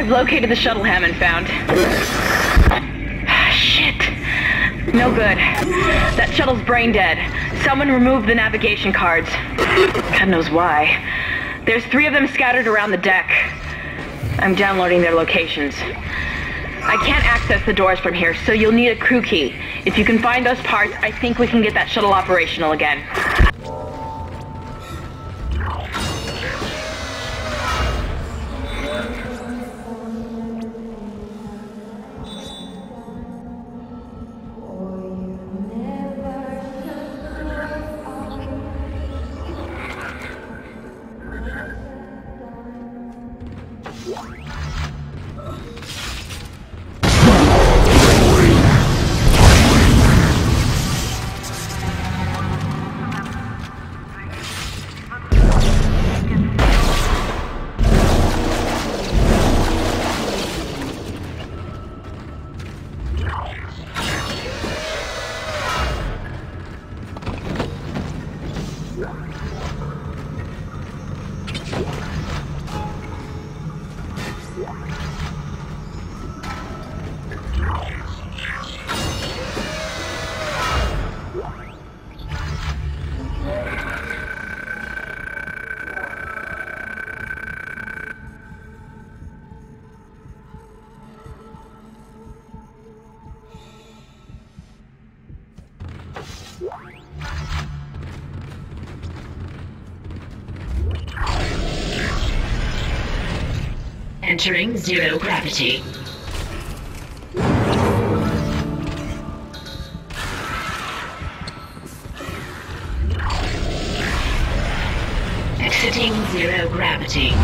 I've located the shuttle Hammond found. Shit. No good. That shuttle's brain dead. Someone removed the navigation cards. God knows why. There's 3 of them scattered around the deck. I'm downloading their locations. I can't access the doors from here, so you'll need a crew key. If you can find those parts, I think we can get that shuttle operational again. Entering zero gravity. Exiting zero gravity.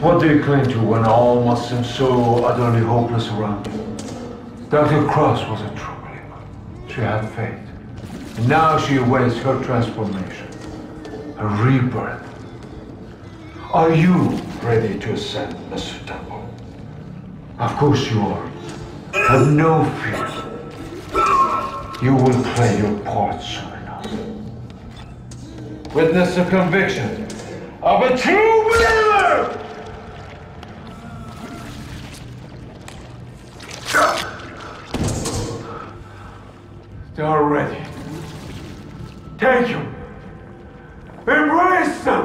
What do you cling to when all must seem so utterly hopeless around you? Dr. Cross was a true believer. She had faith. And now she awaits her transformation, her rebirth. Are you ready to ascend, Mr. Temple? Of course you are. Have no fear. You will play your part soon enough. Witness the conviction of a true believer! They are ready. Take them. Embrace them.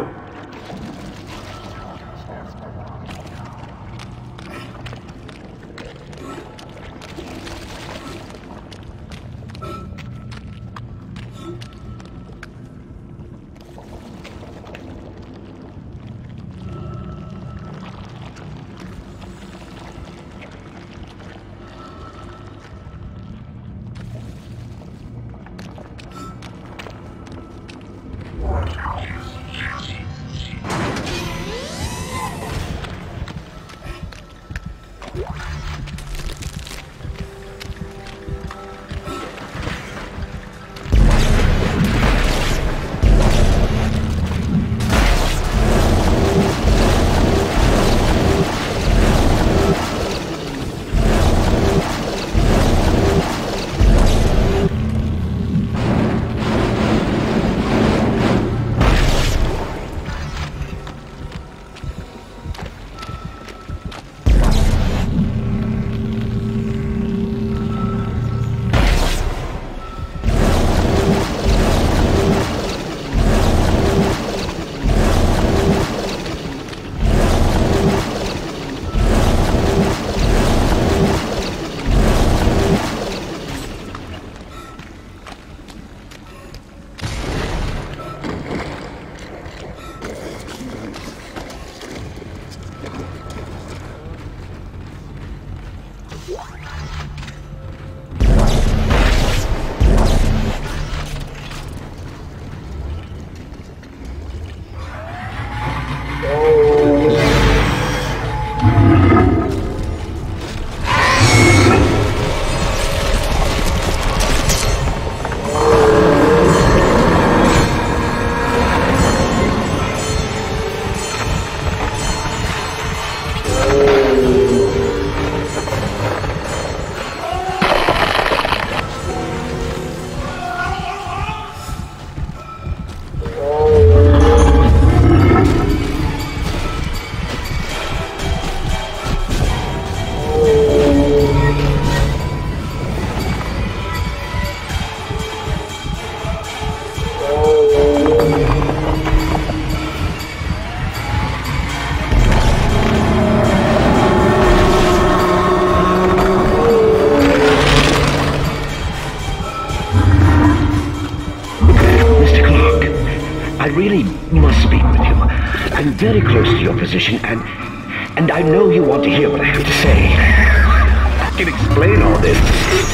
And I know you want to hear what I have to say. I can explain all this,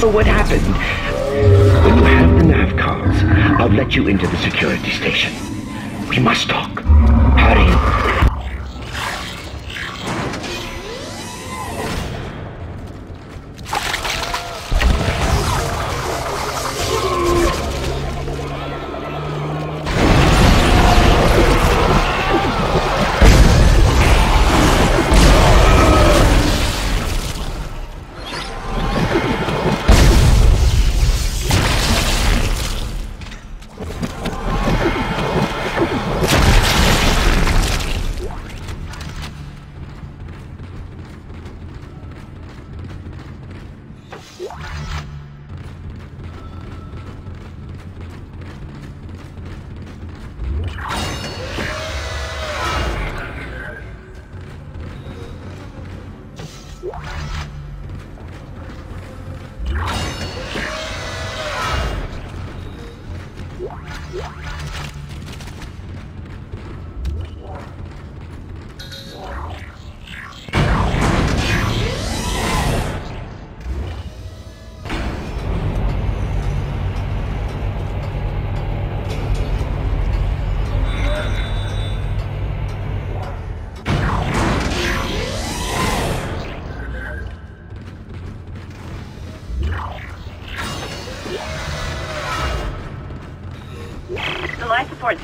but what happened? When you have the nav cards, I'll let you into the security station. We must talk. Hurry.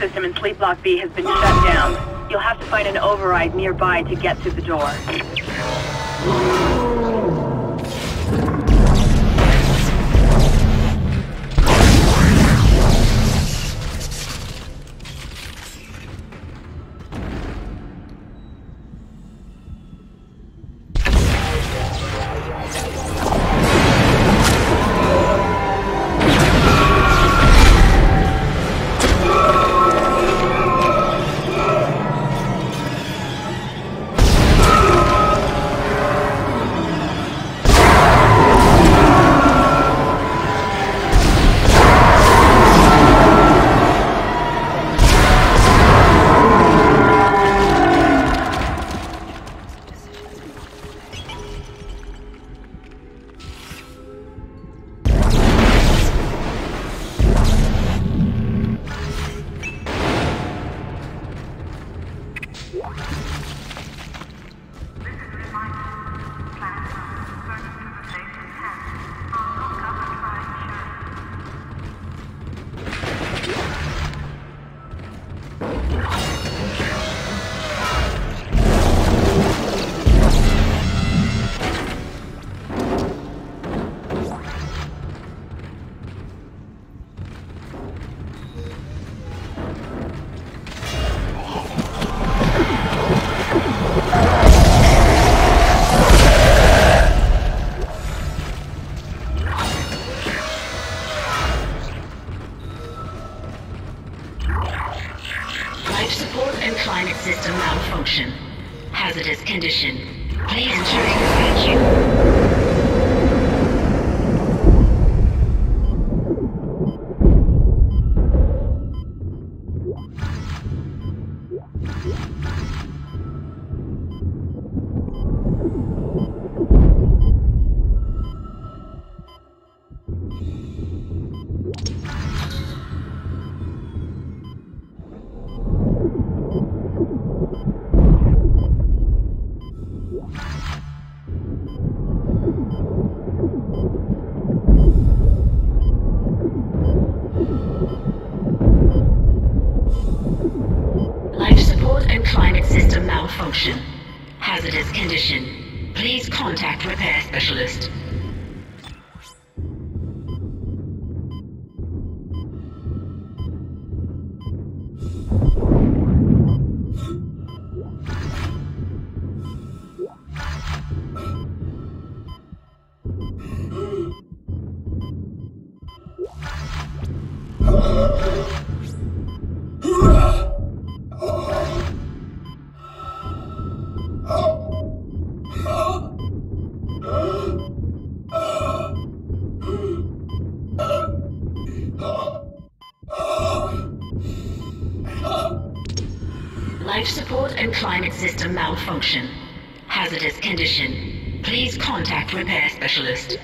system in Sleep Block B has been shut down. You'll have to find an override nearby to get to the door. System malfunction. Hazardous condition. Please contact repair specialist.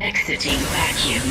Exiting vacuum.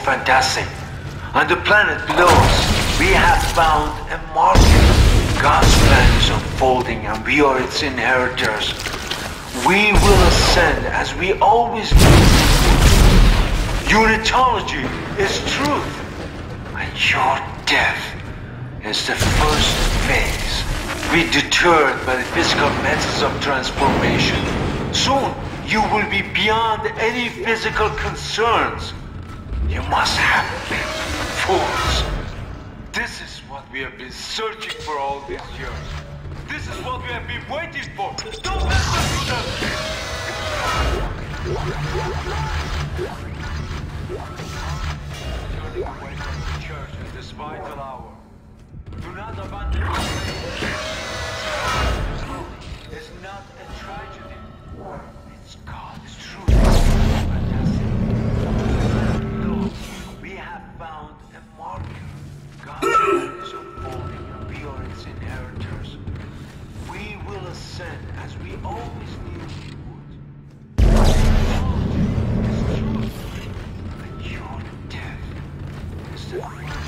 Fantastic. And the planet glows. We have found a market. God's plan is unfolding and we are its inheritors. We will ascend as we always do. Unitology is truth. And your death is the first phase. Be deterred by the physical methods of transformation. Soon you will be beyond any physical concerns. You must have been fools. This is what we have been searching for all these years. This is what we have been waiting for. Don't let them do that. Turn away from the church at this vital hour. Do not abandon it. It's not a tragedy. It's God's truth. Found a market. God's plan is unfolding and we are its inheritors. We will ascend as we always knew we would. Technology is truth. And your death is the first.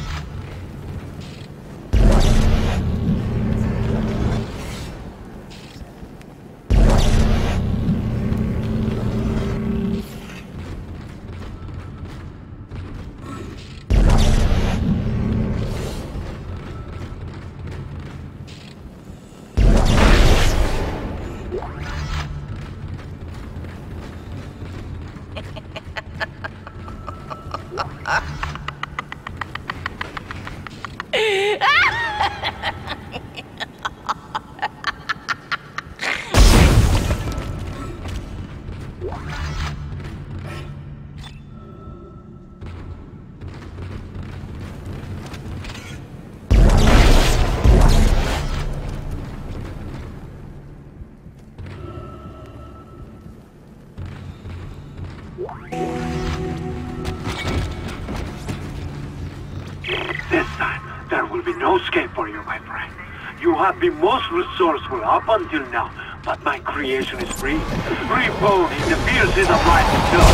Be most resourceful up until now, but my creation is free. Reborn in the fiercest of life itself.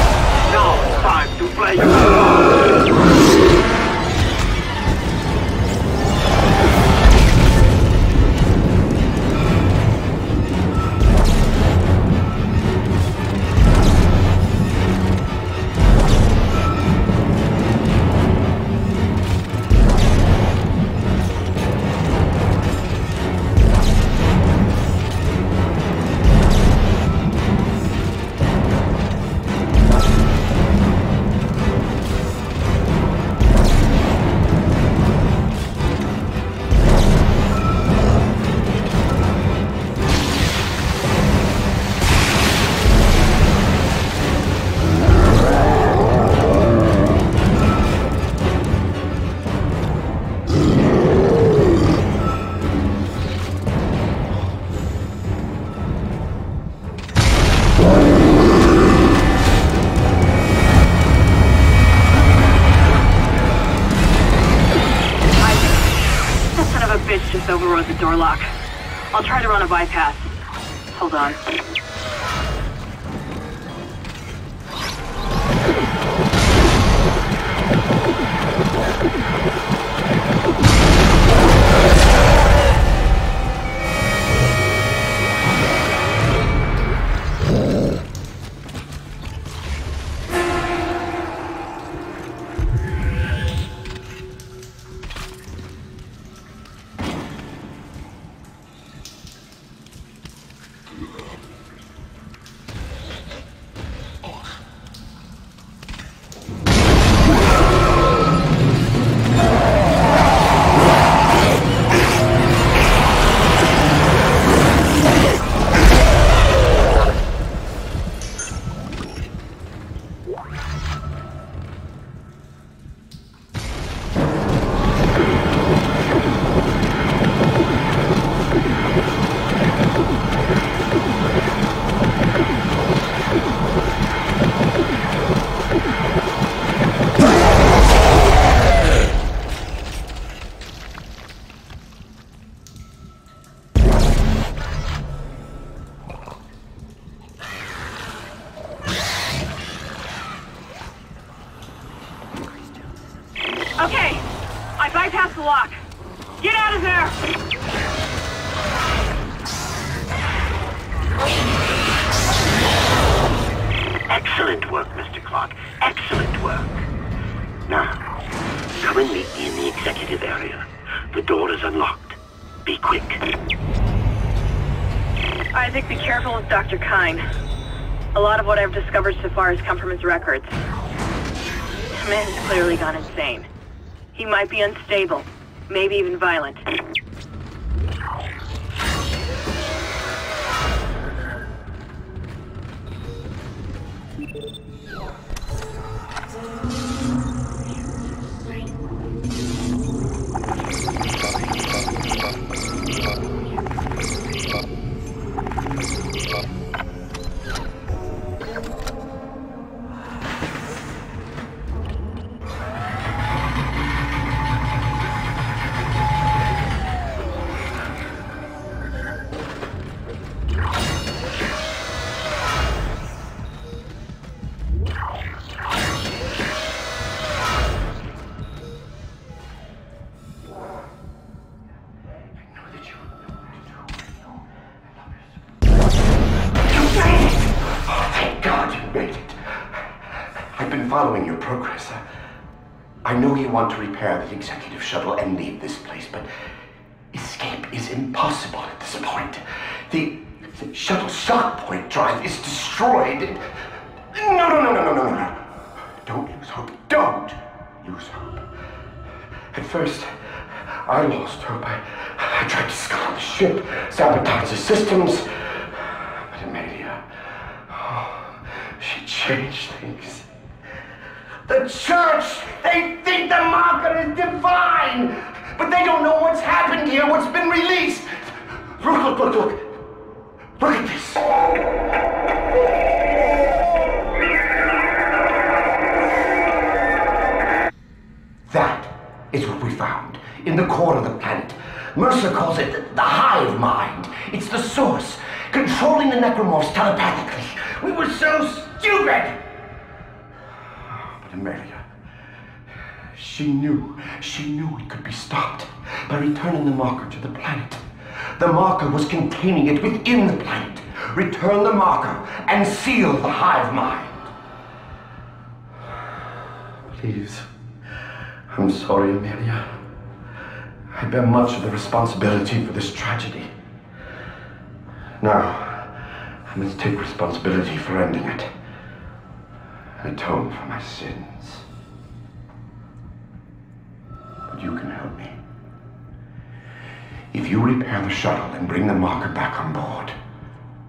Now it's time to play your role. Door lock. I'll try to run a bypass. Hold on. bypass the lock. Get out of there! Excellent work, Mr. Clark. Excellent work. Now, come and meet me in the executive area. The door is unlocked. Be quick. Isaac, be careful with Dr. Kine. A lot of what I've discovered so far has come from his records. The man has clearly gone insane. He might be unstable, maybe even violent. Want to repair the executive shuttle and leave this place, but escape is impossible at this point. The shuttle shock point drive is destroyed. No. Don't lose hope. Don't lose hope. At first, I lost hope. I tried to scour the ship, sabotage the systems. But Amelia, oh, she changed things. The church, they think the marker is divine, but they don't know what's happened here, what's been released. Look. Look at this. That is what we found in the core of the planet. Mercer calls it the Hive Mind. It's the source, controlling the necromorphs telepathically. We were so stupid. Amelia. She knew it could be stopped by returning the marker to the planet. The marker was containing it within the planet. Return the marker and seal the Hive Mind. Please. I'm sorry, Amelia. I bear much of the responsibility for this tragedy. Now, I must take responsibility for ending it. Atone for my sins. But you can help me. If you repair the shuttle and bring the marker back on board,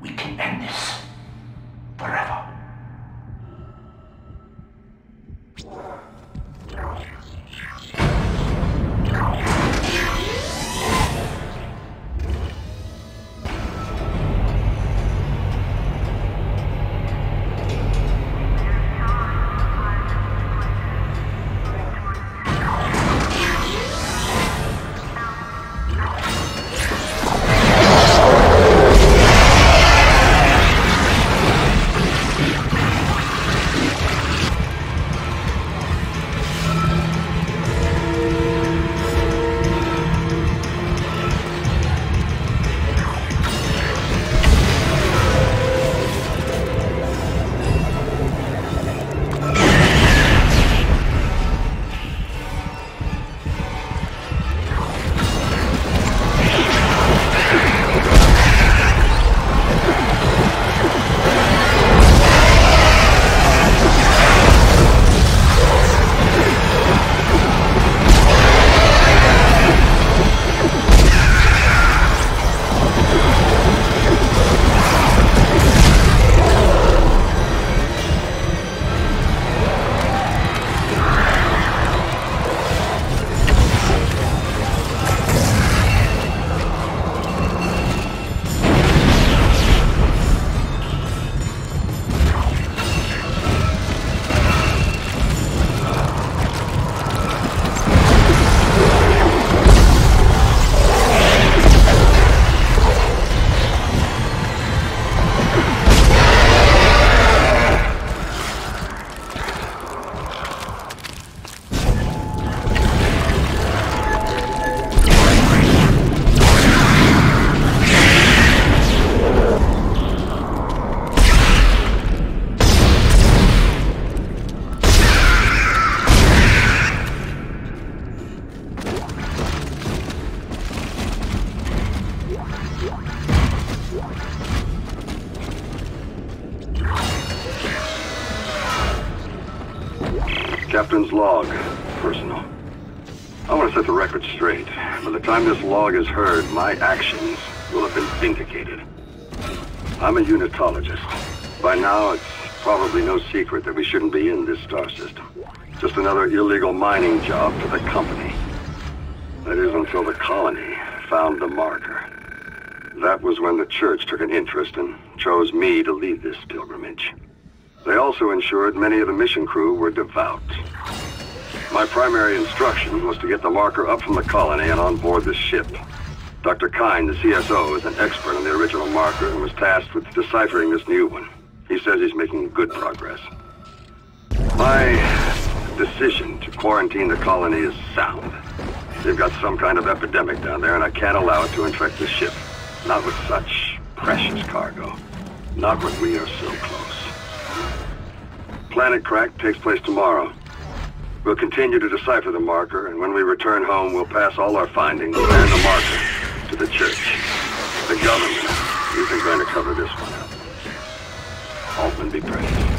we can end this forever. Captain's log. Personal. I want to set the record straight. By the time this log is heard, my actions will have been vindicated. I'm a unitologist. By now, it's probably no secret that we shouldn't be in this star system. Just another illegal mining job for the company. That is until the colony found the marker. That was when the church took an interest and chose me to lead this pilgrimage. They also ensured many of the mission crew were devout. My primary instruction was to get the marker up from the colony and on board the ship. Dr. Kine, the CSO, is an expert on the original marker and was tasked with deciphering this new one. He says he's making good progress. My decision to quarantine the colony is sound. They've got some kind of epidemic down there, and I can't allow it to infect the ship. Not with such precious cargo. Not when we are so close. Planet Crack takes place tomorrow. We'll continue to decipher the marker, and when we return home, we'll pass all our findings and the marker to the church. The government isn't going to cover this one up. Altman be praised.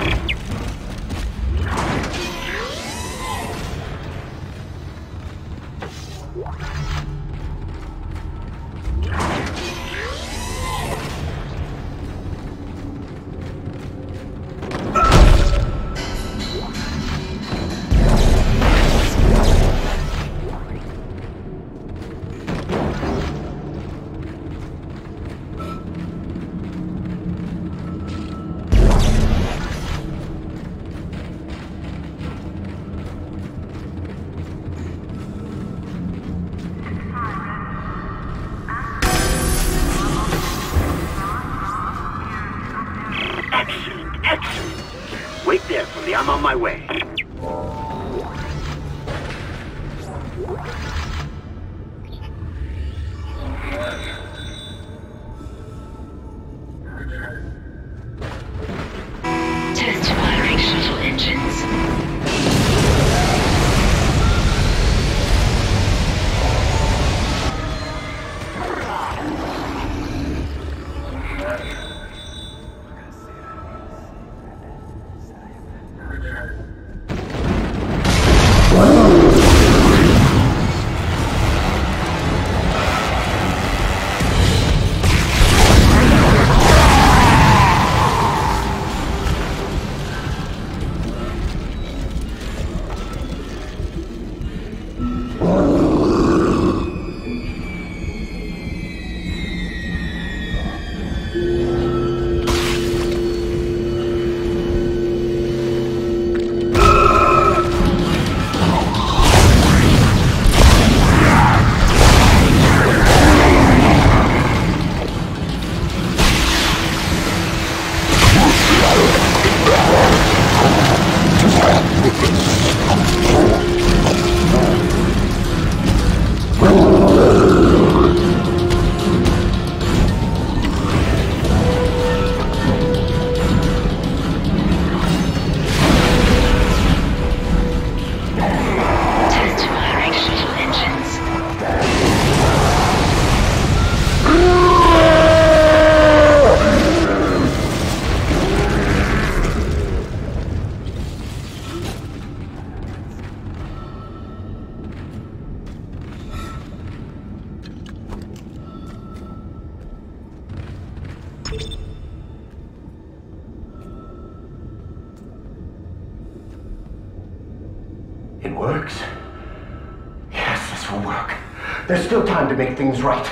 Make things right.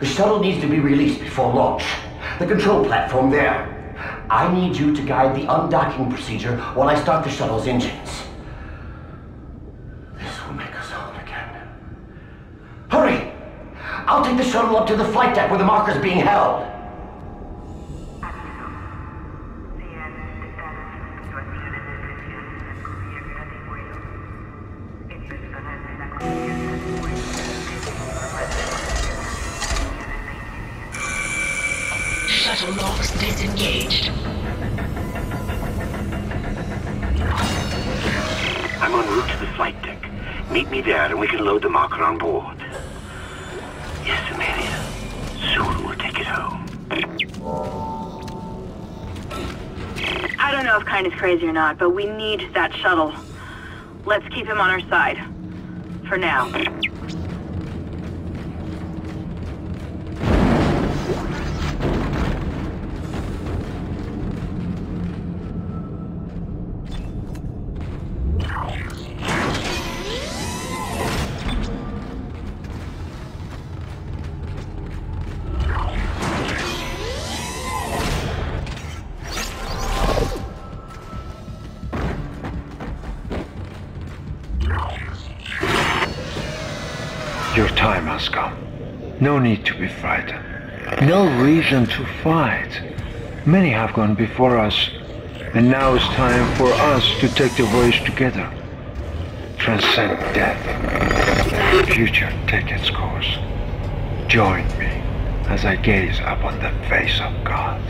The shuttle needs to be released before launch. The control platform there. I need you to guide the undocking procedure while I start the shuttle's engines. This will make us home again. Hurry! I'll take the shuttle up to the flight deck where the marker's being held. Crazy or not, but we need that shuttle. Let's keep him on our side. For now. No need to be frightened. No reason to fight. Many have gone before us, and now it's time for us to take the voyage together. Transcend death. The future take its course. Join me as I gaze upon the face of God.